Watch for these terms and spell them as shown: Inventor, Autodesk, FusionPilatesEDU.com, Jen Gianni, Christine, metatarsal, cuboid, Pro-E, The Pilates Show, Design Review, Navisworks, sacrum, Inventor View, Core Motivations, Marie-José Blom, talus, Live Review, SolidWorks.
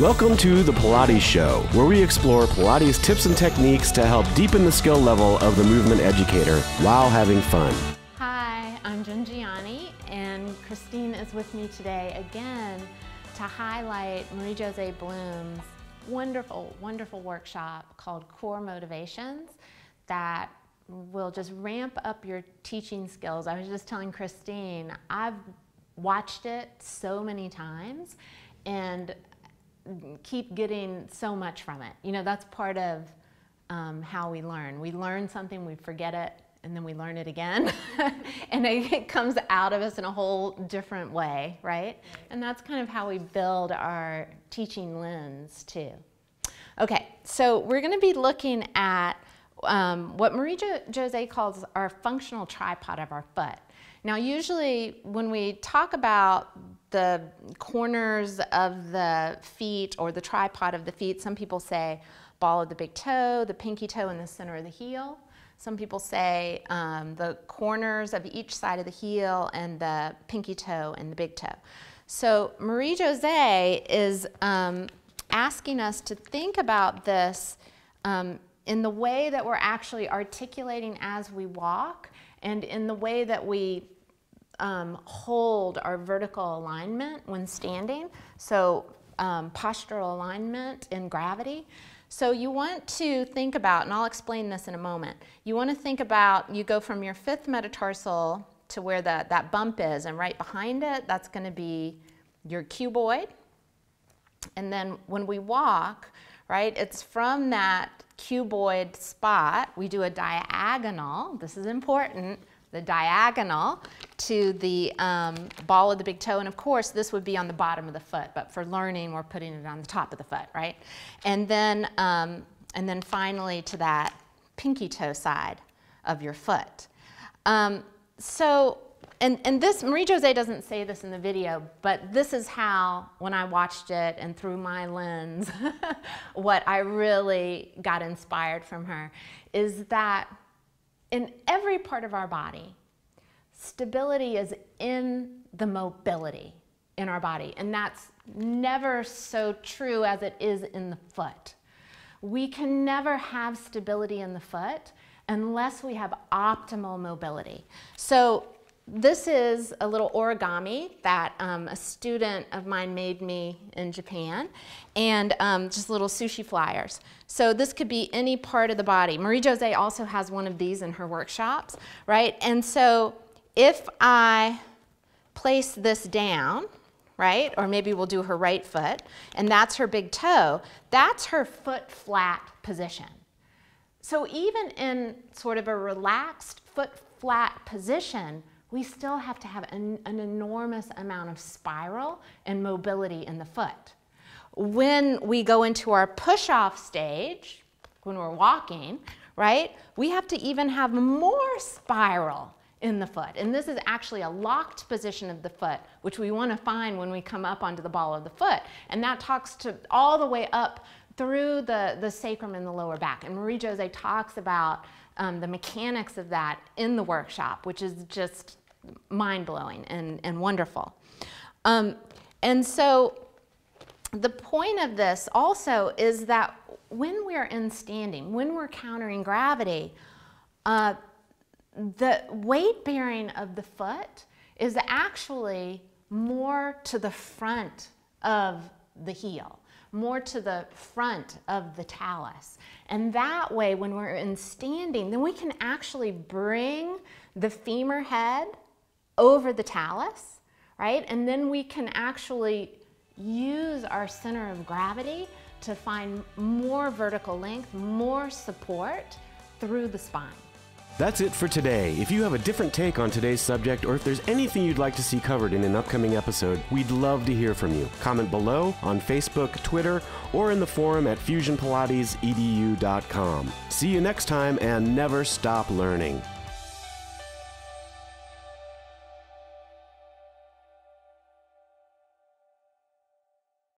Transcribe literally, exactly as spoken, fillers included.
Welcome to The Pilates Show, where we explore Pilates tips and techniques to help deepen the skill level of the movement educator while having fun. Hi, I'm Jen Gianni, and Christine is with me today again to highlight Marie-José Blom's wonderful, wonderful workshop called Core Motivations that will just ramp up your teaching skills. I was just telling Christine, I've watched it so many times and keep getting so much from it. You know, that's part of um, how we learn. We learn something, we forget it, and then we learn it again. And it, it comes out of us in a whole different way, right? And that's kind of how we build our teaching lens too. Okay, so we're gonna be looking at um, what Marie-José calls our functional tripod of our foot. Now, usually when we talk about the corners of the feet or the tripod of the feet, some people say ball of the big toe, the pinky toe, and the center of the heel. Some people say um, the corners of each side of the heel and the pinky toe and the big toe. So Marie-José is um, asking us to think about this um, in the way that we're actually articulating as we walk, and in the way that we um, hold our vertical alignment when standing, so um, postural alignment and gravity. So you want to think about, and I'll explain this in a moment, you want to think about, you go from your fifth metatarsal to where the, that bump is, and right behind it, that's going to be your cuboid. And then when we walk, right, it's from that cuboid spot, we do a diagonal, this is important, the diagonal to the um, ball of the big toe, and of course this would be on the bottom of the foot, but for learning we're putting it on the top of the foot, right? And then, um, and then finally to that pinky toe side of your foot. Um, so, and, and this, Marie-José doesn't say this in the video, but this is how, when I watched it and through my lens, what I really got inspired from her is that in every part of our body, stability is in the mobility in our body, and that's never so true as it is in the foot. We can never have stability in the foot unless we have optimal mobility. So, this is a little origami that um, a student of mine made me in Japan, and um, just little sushi flyers. So this could be any part of the body. Marie-José also has one of these in her workshops, right? And so if I place this down, right, or maybe we'll do her right foot, and that's her big toe, that's her foot flat position. So even in sort of a relaxed foot flat position, we still have to have an, an enormous amount of spiral and mobility in the foot. When we go into our push-off stage, when we're walking, right, we have to even have more spiral in the foot. And this is actually a locked position of the foot, which we want to find when we come up onto the ball of the foot. And that talks to all the way up through the, the sacrum and the lower back. And Marie-José talks about um, the mechanics of that in the workshop, which is just mind-blowing and, and wonderful. Um, and so the point of this also is that when we're in standing, when we're countering gravity, uh, the weight bearing of the foot is actually more to the front of the heel, more to the front of the talus. And that way, when we're in standing, then we can actually bring the femur head over the talus, right? And then we can actually use our center of gravity to find more vertical length, more support through the spine. That's it for today. If you have a different take on today's subject, or if there's anything you'd like to see covered in an upcoming episode, we'd love to hear from you. Comment below on Facebook, Twitter, or in the forum at Fusion Pilates E D U dot com. See you next time, and never stop learning.